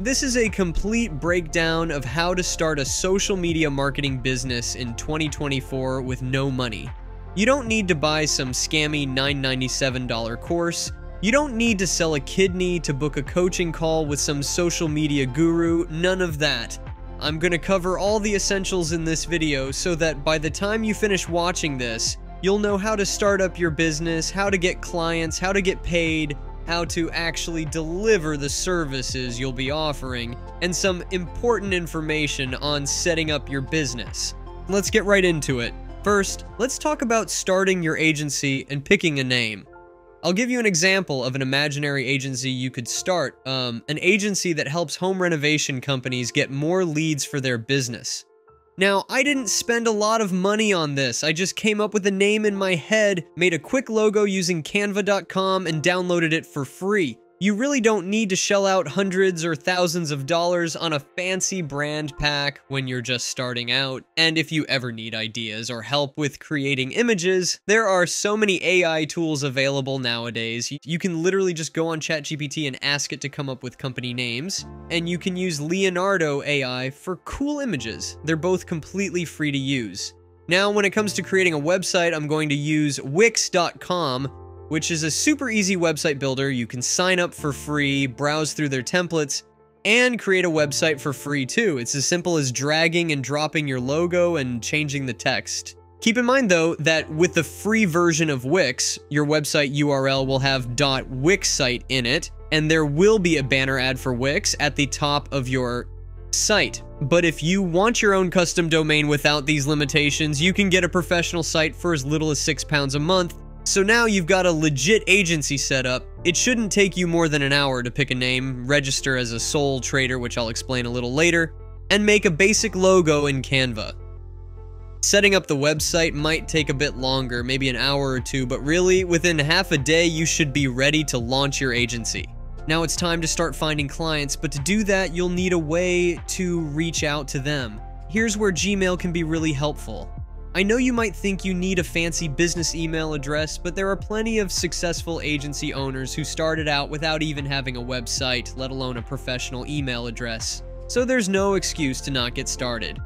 This is a complete breakdown of how to start a social media marketing business in 2024 with no money. You don't need to buy some scammy $997 course. You don't need to sell a kidney to book a coaching call with some social media guru, none of that. I'm going to cover all the essentials in this video so that by the time you finish watching this, you'll know how to start up your business, how to get clients, how to get paid, how to actually deliver the services you'll be offering, and some important information on setting up your business. Let's get right into it. First, let's talk about starting your agency and picking a name. I'll give you an example of an imaginary agency you could start, an agency that helps home renovation companies get more leads for their business. Now, I didn't spend a lot of money on this. I just came up with a name in my head, made a quick logo using Canva.com, and downloaded it for free. You really don't need to shell out hundreds or thousands of dollars on a fancy brand pack when you're just starting out. And if you ever need ideas or help with creating images, there are so many AI tools available nowadays. You can literally just go on ChatGPT and ask it to come up with company names. And you can use Leonardo AI for cool images. They're both completely free to use. Now, when it comes to creating a website, I'm going to use Wix.com, which is a super easy website builder. You can sign up for free, browse through their templates, and create a website for free too. It's as simple as dragging and dropping your logo and changing the text. Keep in mind, though, that with the free version of Wix, your website URL will have .wixsite in it, and there will be a banner ad for Wix at the top of your site. But if you want your own custom domain without these limitations, you can get a professional site for as little as £6 a month. So now you've got a legit agency set up. It shouldn't take you more than an hour to pick a name, register as a sole trader, which I'll explain a little later, and make a basic logo in Canva. Setting up the website might take a bit longer, maybe an hour or two, but really, within half a day, you should be ready to launch your agency. Now it's time to start finding clients, but to do that, you'll need a way to reach out to them. Here's where Gmail can be really helpful. I know you might think you need a fancy business email address, but there are plenty of successful agency owners who started out without even having a website, let alone a professional email address. So there's no excuse to not get started.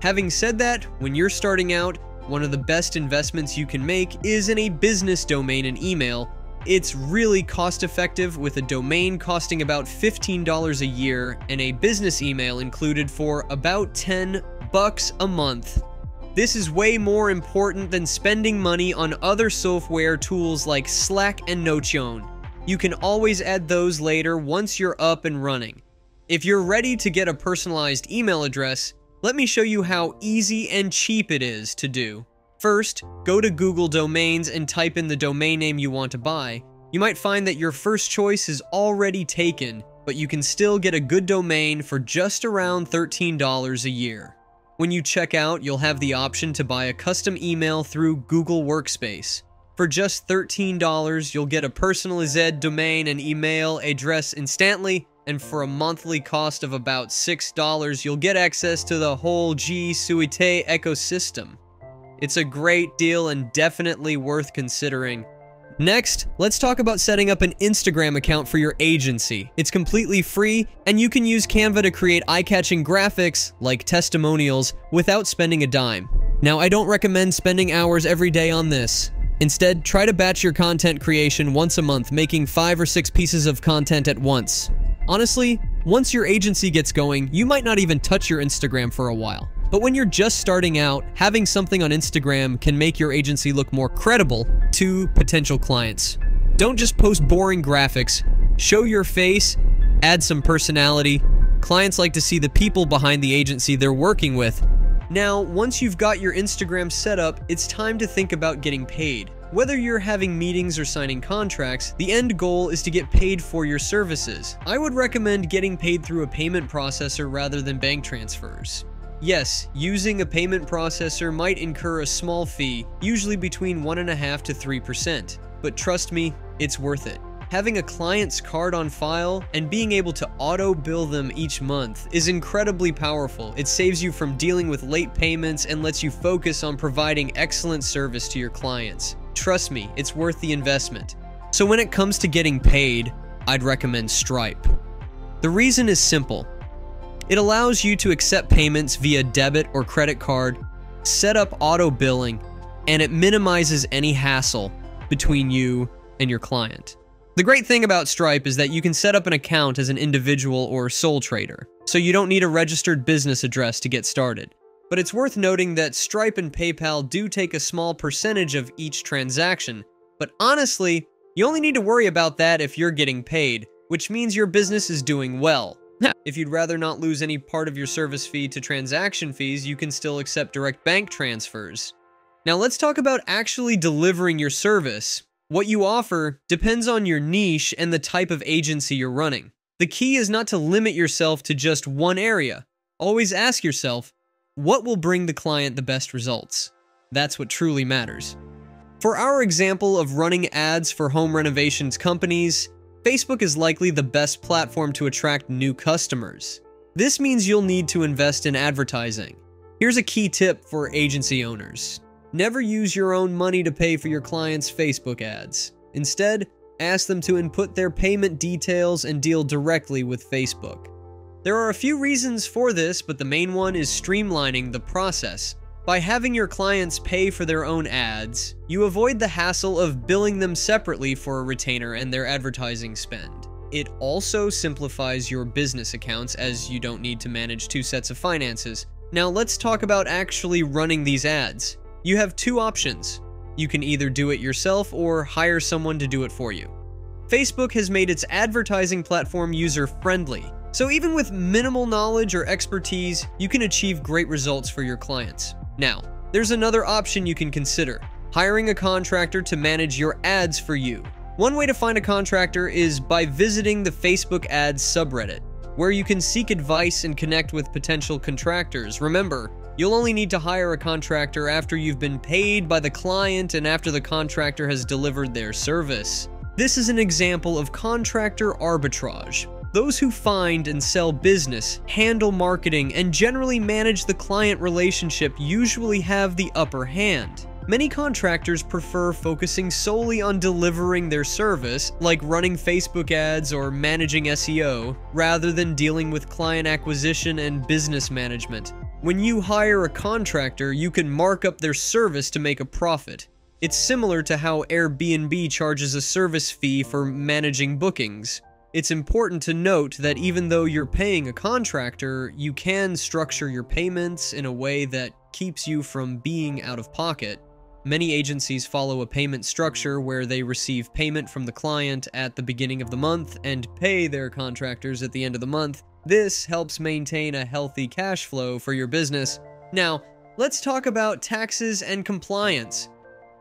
Having said that, when you're starting out, one of the best investments you can make is in a business domain and email. It's really cost-effective, with a domain costing about $15 a year and a business email included for about $10 a month. This is way more important than spending money on other software tools like Slack and Notion. You can always add those later once you're up and running. If you're ready to get a personalized email address, let me show you how easy and cheap it is to do. First, go to Google Domains and type in the domain name you want to buy. You might find that your first choice is already taken, but you can still get a good domain for just around $13 a year. When you check out, you'll have the option to buy a custom email through Google Workspace. For just $13, you'll get a personalized domain and email address instantly, and for a monthly cost of about $6, you'll get access to the whole G Suite ecosystem. It's a great deal and definitely worth considering. Next, let's talk about setting up an Instagram account for your agency. It's completely free, and you can use Canva to create eye-catching graphics, like testimonials, without spending a dime. Now, I don't recommend spending hours every day on this. Instead, try to batch your content creation once a month, making 5 or 6 pieces of content at once. Honestly, once your agency gets going, you might not even touch your Instagram for a while. But when you're just starting out, having something on Instagram can make your agency look more credible to potential clients. Don't just post boring graphics. Show your face, add some personality. Clients like to see the people behind the agency they're working with. Now, once you've got your Instagram set up, it's time to think about getting paid. Whether you're having meetings or signing contracts, the end goal is to get paid for your services. I would recommend getting paid through a payment processor rather than bank transfers. Yes, using a payment processor might incur a small fee, usually between 1.5% to 3%, but trust me, it's worth it. Having a client's card on file and being able to auto-bill them each month is incredibly powerful. It saves you from dealing with late payments and lets you focus on providing excellent service to your clients. Trust me, it's worth the investment. So when it comes to getting paid, I'd recommend Stripe. The reason is simple. It allows you to accept payments via debit or credit card, set up auto billing, and it minimizes any hassle between you and your client. The great thing about Stripe is that you can set up an account as an individual or sole trader, so you don't need a registered business address to get started. But it's worth noting that Stripe and PayPal do take a small percentage of each transaction, but honestly, you only need to worry about that if you're getting paid, which means your business is doing well. If you'd rather not lose any part of your service fee to transaction fees, you can still accept direct bank transfers. Now let's talk about actually delivering your service. What you offer depends on your niche and the type of agency you're running. The key is not to limit yourself to just one area. Always ask yourself, what will bring the client the best results? That's what truly matters. For our example of running ads for home renovations companies, Facebook is likely the best platform to attract new customers. This means you'll need to invest in advertising. Here's a key tip for agency owners. Never use your own money to pay for your clients' Facebook ads. Instead, ask them to input their payment details and deal directly with Facebook. There are a few reasons for this, but the main one is streamlining the process. By having your clients pay for their own ads, you avoid the hassle of billing them separately for a retainer and their advertising spend. It also simplifies your business accounts as you don't need to manage two sets of finances. Now let's talk about actually running these ads. You have two options. You can either do it yourself or hire someone to do it for you. Facebook has made its advertising platform user-friendly, so even with minimal knowledge or expertise, you can achieve great results for your clients. Now, there's another option you can consider, hiring a contractor to manage your ads for you. One way to find a contractor is by visiting the Facebook ads subreddit, where you can seek advice and connect with potential contractors. Remember, you'll only need to hire a contractor after you've been paid by the client and after the contractor has delivered their service. This is an example of contractor arbitrage. Those who find and sell business, handle marketing, and generally manage the client relationship usually have the upper hand. Many contractors prefer focusing solely on delivering their service, like running Facebook ads or managing SEO, rather than dealing with client acquisition and business management. When you hire a contractor, you can mark up their service to make a profit. It's similar to how Airbnb charges a service fee for managing bookings. It's important to note that even though you're paying a contractor, you can structure your payments in a way that keeps you from being out of pocket. Many agencies follow a payment structure where they receive payment from the client at the beginning of the month and pay their contractors at the end of the month. This helps maintain a healthy cash flow for your business. Now, let's talk about taxes and compliance.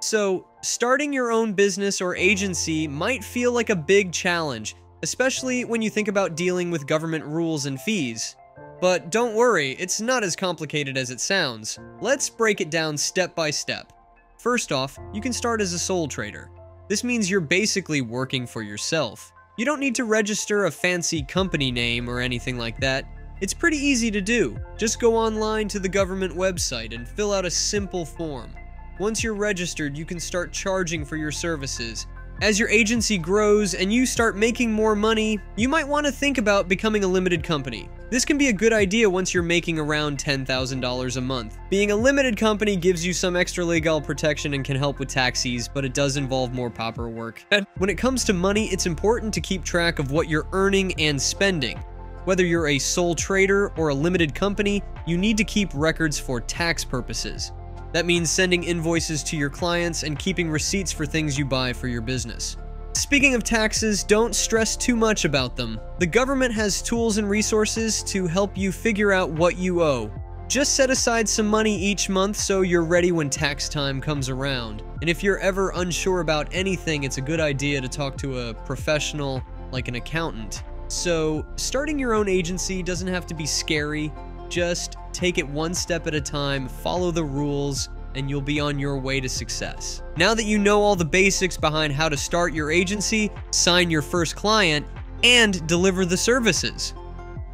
So, starting your own business or agency might feel like a big challenge, especially when you think about dealing with government rules and fees. But don't worry, it's not as complicated as it sounds. Let's break it down step by step. First off, you can start as a sole trader. This means you're basically working for yourself. You don't need to register a fancy company name or anything like that. It's pretty easy to do. Just go online to the government website and fill out a simple form. Once you're registered, you can start charging for your services. As your agency grows and you start making more money, you might want to think about becoming a limited company. This can be a good idea once you're making around $10,000 a month. Being a limited company gives you some extra legal protection and can help with taxes, but it does involve more paperwork. When it comes to money, it's important to keep track of what you're earning and spending. Whether you're a sole trader or a limited company, you need to keep records for tax purposes. That means sending invoices to your clients and keeping receipts for things you buy for your business. Speaking of taxes, don't stress too much about them. The government has tools and resources to help you figure out what you owe. Just set aside some money each month so you're ready when tax time comes around. And if you're ever unsure about anything, it's a good idea to talk to a professional like an accountant. So, starting your own agency doesn't have to be scary. Just take it one step at a time, follow the rules, and you'll be on your way to success. Now that you know all the basics behind how to start your agency, sign your first client, and deliver the services.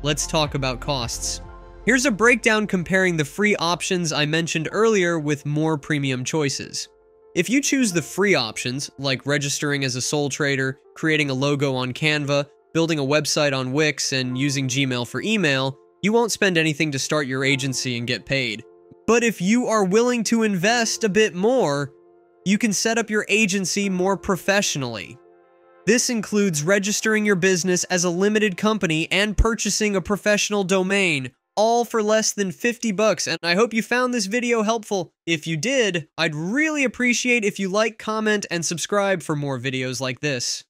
Let's talk about costs. Here's a breakdown comparing the free options I mentioned earlier with more premium choices. If you choose the free options, like registering as a sole trader, creating a logo on Canva, building a website on Wix, and using Gmail for email, you won't spend anything to start your agency and get paid. But if you are willing to invest a bit more, you can set up your agency more professionally. This includes registering your business as a limited company and purchasing a professional domain, all for less than 50 bucks. And I hope you found this video helpful. If you did, I'd really appreciate if you like, comment, and subscribe for more videos like this.